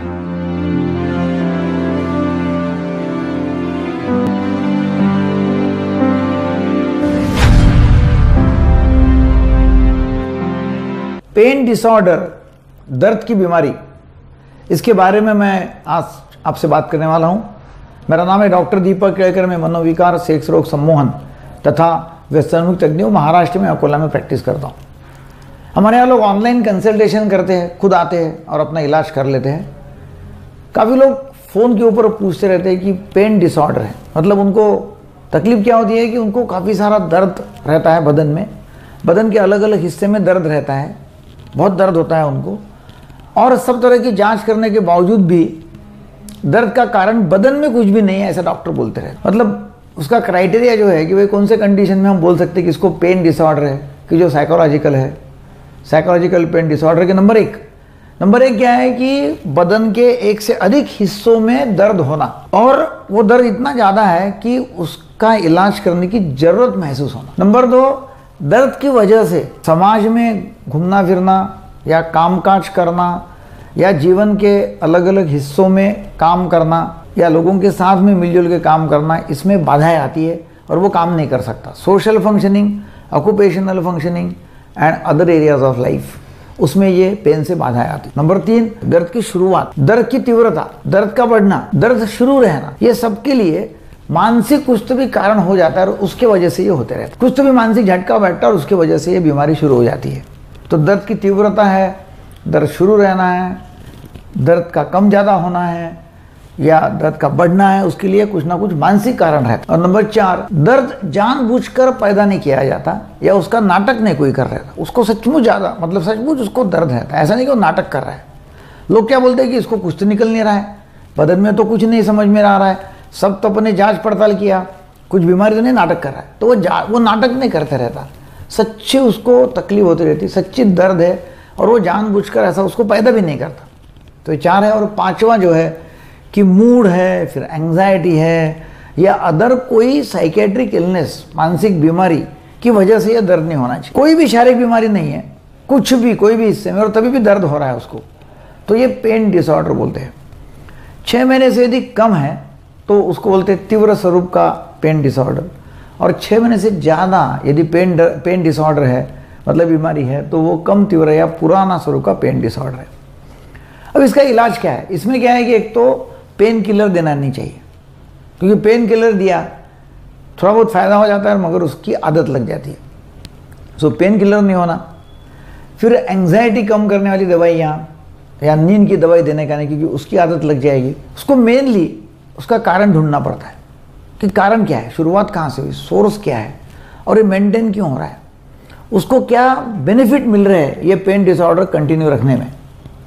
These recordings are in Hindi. पेन डिसऑर्डर, दर्द की बीमारी, इसके बारे में मैं आज आपसे बात करने वाला हूं। मेरा नाम है डॉक्टर दीपक केलकर। मैं मनोविकार, सेक्स रोग सम्मोहन तथा व्यसनमुक्त तज्ञ महाराष्ट्र में अकोला में प्रैक्टिस करता हूं। हमारे यहाँ लोग ऑनलाइन कंसल्टेशन करते हैं, खुद आते हैं और अपना इलाज कर लेते हैं। काफ़ी लोग फ़ोन के ऊपर पूछते रहते हैं कि पेन डिसऑर्डर है, मतलब उनको तकलीफ क्या होती है कि उनको काफ़ी सारा दर्द रहता है बदन में, बदन के अलग अलग हिस्से में दर्द रहता है, बहुत दर्द होता है उनको। और सब तरह की जांच करने के बावजूद भी दर्द का कारण बदन में कुछ भी नहीं है, ऐसा डॉक्टर बोलते रहे। मतलब उसका क्राइटेरिया जो है कि भाई कौन से कंडीशन में हम बोल सकते हैं कि इसको पेन डिसऑर्डर है, कि जो साइकोलॉजिकल है। साइकोलॉजिकल पेन डिसऑर्डर के नंबर एक क्या है कि बदन के एक से अधिक हिस्सों में दर्द होना, और वो दर्द इतना ज़्यादा है कि उसका इलाज करने की ज़रूरत महसूस होना। नंबर 2, दर्द की वजह से समाज में घूमना फिरना या कामकाज करना या जीवन के अलग अलग हिस्सों में काम करना या लोगों के साथ में मिलजुल के काम करना, इसमें बाधाएँ आती है और वो काम नहीं कर सकता। Social functioning, occupational functioning and other areas of life, उसमें ये पेन से बाधाएं आती। नंबर 3, दर्द की शुरुआत, दर्द की तीव्रता, दर्द का बढ़ना, दर्द शुरू रहना, ये सबके लिए मानसिक कुछ तो भी कारण हो जाता है और उसके वजह से ये होते रहते हैं। कुछ तो भी मानसिक झटका बैठता है और उसके वजह से ये बीमारी शुरू हो जाती है। तो दर्द की तीव्रता है, दर्द शुरू रहना है, दर्द का कम ज़्यादा होना है या दर्द का बढ़ना है, उसके लिए कुछ ना कुछ मानसिक कारण है। और नंबर 4, दर्द जानबूझकर पैदा नहीं किया जाता या उसका नाटक नहीं कोई कर रहा, उसको सचमुच ज़्यादा, मतलब सचमुच उसको दर्द रहता है, ऐसा नहीं कि वो नाटक कर रहा है। लोग क्या बोलते हैं कि इसको कुछ तो निकल नहीं रहा है, बदन में तो कुछ नहीं समझ में आ रहा है, सब तो अपने जाँच पड़ताल किया, कुछ बीमारी तो नहीं, नाटक कर रहा है। तो वो नाटक नहीं करते रहता, सच्ची उसको तकलीफ होती रहती, सच्ची दर्द है और वो जानबूझकर ऐसा उसको पैदा भी नहीं करता। तो 4 है। और 5वां जो है कि मूड है, फिर एंग्जाइटी है या अदर कोई साइकेट्रिक इलनेस, मानसिक बीमारी की वजह से यह दर्द नहीं होना चाहिए। कोई भी शारीरिक बीमारी नहीं है, कुछ भी, कोई भी हिस्से में, और तभी भी दर्द हो रहा है उसको, तो ये पेन डिसऑर्डर बोलते हैं। 6 महीने से यदि कम है तो उसको बोलते हैं तीव्र स्वरूप का पेन डिसऑर्डर, और 6 महीने से ज़्यादा यदि पेन डिसऑर्डर है, मतलब बीमारी है, तो वो कम तीव्र या पुराना स्वरूप का पेन डिसऑर्डर है। अब इसका इलाज क्या है? इसमें क्या है कि एक तो पेन किलर देना नहीं चाहिए, क्योंकि पेन किलर दिया थोड़ा बहुत फ़ायदा हो जाता है मगर उसकी आदत लग जाती है। सो पेन किलर नहीं होना। फिर एंग्जाइटी कम करने वाली दवाइयाँ या नींद की दवाई देने का नहीं, क्योंकि उसकी आदत लग जाएगी। उसको मेनली उसका कारण ढूंढना पड़ता है कि कारण क्या है, शुरुआत कहाँ से हुई, सोर्स क्या है और ये मेंटेन क्यों हो रहा है, उसको क्या बेनिफिट मिल रहा है, ये पेन डिसऑर्डर कंटिन्यू रखने में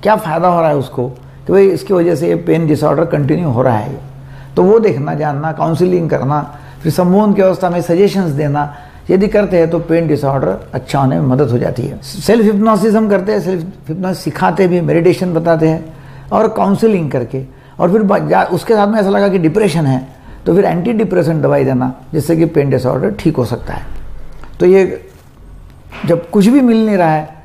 क्या फ़ायदा हो रहा है उसको, तो भाई इसकी वजह से ये पेन डिसऑर्डर कंटिन्यू हो रहा है। तो वो देखना, जानना, काउंसलिंग करना, फिर सम्मोहन की अवस्था में सजेशंस देना, यदि करते हैं तो पेन डिसऑर्डर अच्छा होने में मदद हो जाती है। सेल्फ हिप्नोसिस हम करते हैं, सेल्फ हिप्नोसिस सिखाते भी, मेडिटेशन बताते हैं और काउंसलिंग करके, और फिर उसके साथ में ऐसा लगा कि डिप्रेशन है तो फिर एंटी डिप्रेशन दवाई देना, जिससे कि पेन डिसऑर्डर ठीक हो सकता है। तो ये जब कुछ भी मिल नहीं रहा है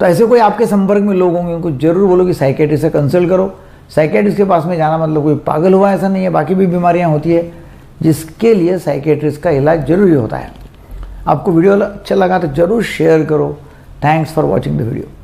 तो ऐसे कोई आपके संपर्क में लोग होंगे, उनको जरूर बोलो कि साइकेट्रिस्ट से कंसल्ट करो। साइकेट्रिस्ट के पास में जाना मतलब कोई पागल हुआ ऐसा नहीं है, बाकी भी बीमारियां होती है जिसके लिए साइकेट्रिस्ट का इलाज जरूरी होता है। आपको वीडियो अच्छा लगा तो जरूर शेयर करो। Thanks for watching the video.